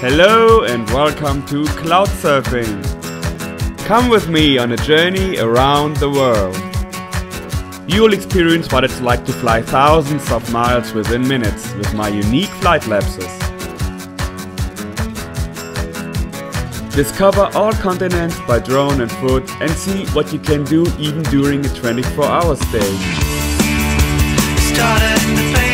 Hello and welcome to Cloudsurfing. Come with me on a journey around the world. You'll experience what it's like to fly thousands of miles within minutes with my unique flight lapses. Discover all continents by drone and foot and see what you can do even during a 24-hour stay.